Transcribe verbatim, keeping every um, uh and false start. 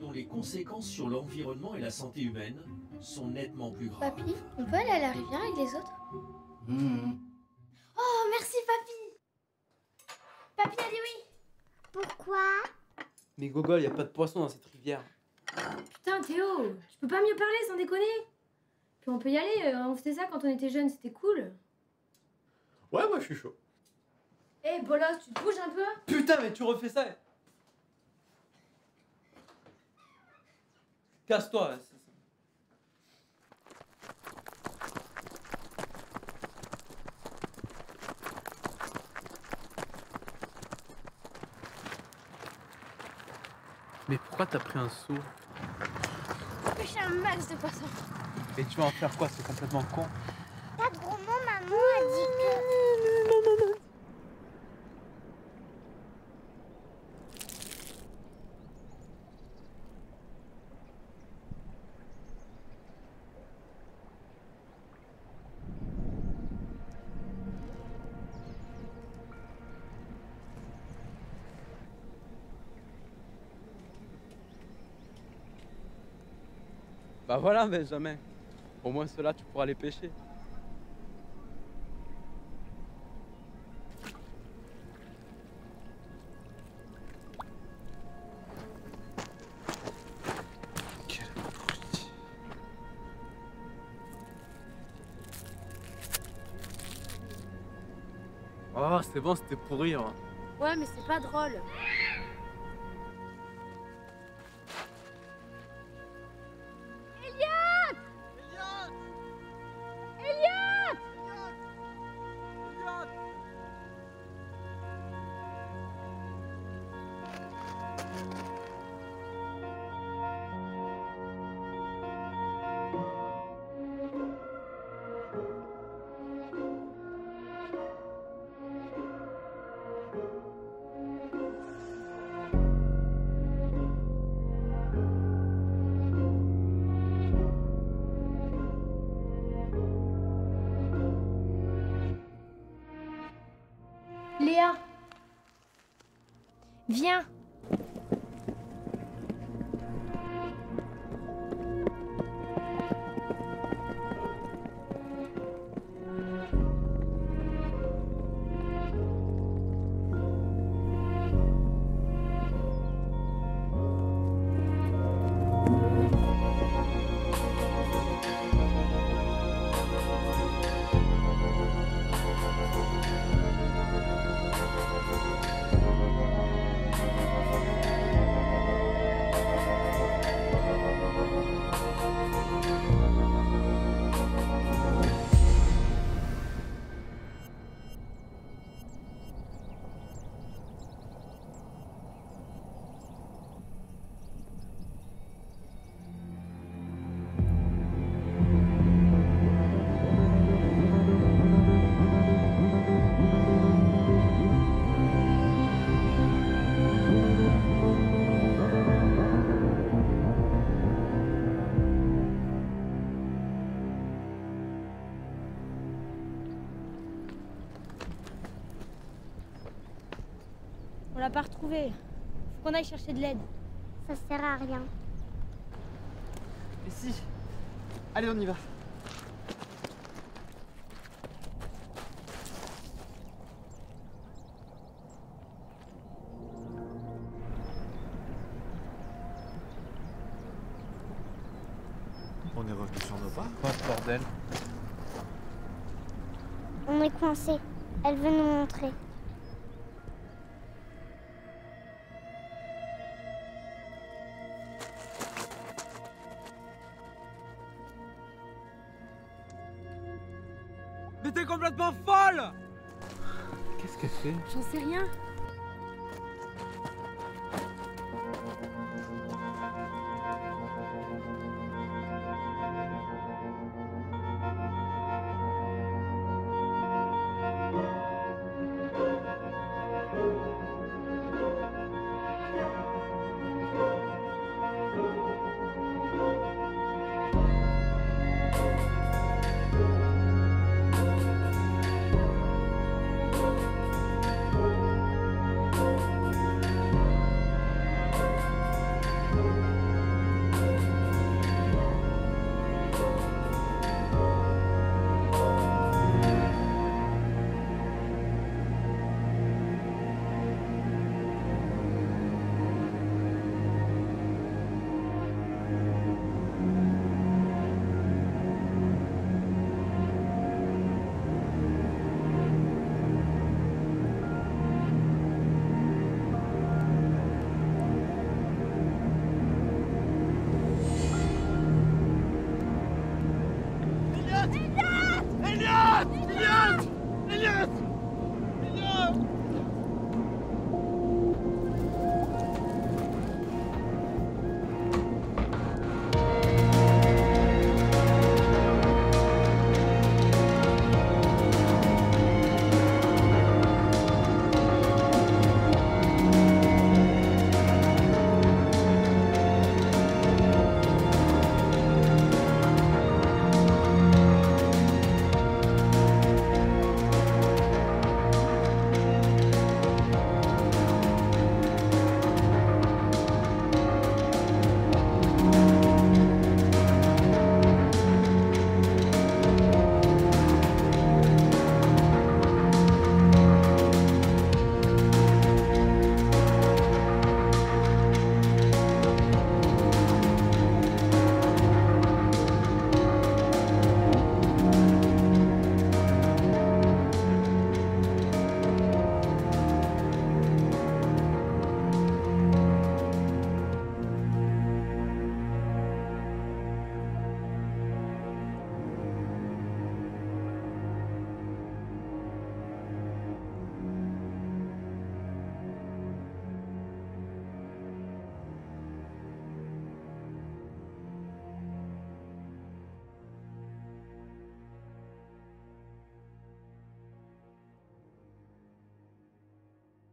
dont les conséquences sur l'environnement et la santé humaine sont nettement plus graves. Papy, on peut aller à la rivière avec les autres? Mmh. Oh, merci papy. Papy a dit oui. Pourquoi? Mais Gogol, y a pas de poisson dans cette rivière. Putain Théo, je peux pas mieux parler sans déconner. Puis on peut y aller, on faisait ça quand on était jeunes, c'était cool. Ouais, moi je suis chaud. Hé hey, bolos, tu te bouges un peu? Putain mais tu refais ça. Casse-toi. Mais pourquoi t'as pris un seau? Pêcher un max de poissons. Et tu vas en faire quoi? C'est complètement con. Pas de gros mots, maman a dit que... Bah voilà Benjamin, au moins ceux-là tu pourras les pêcher. Quel abruti. Oh c'est bon, c'était pour rire. Ouais mais c'est pas drôle. Léa, viens. On l'a pas retrouvé. Faut qu'on aille chercher de l'aide. Ça sert à rien. Mais si. Allez, on y va. On est revenu sur nos pas. Quoi ce bordel? On est coincé. Elle veut nous montrer. Mais t'es complètement folle! Qu'est-ce qu'elle fait? J'en sais rien.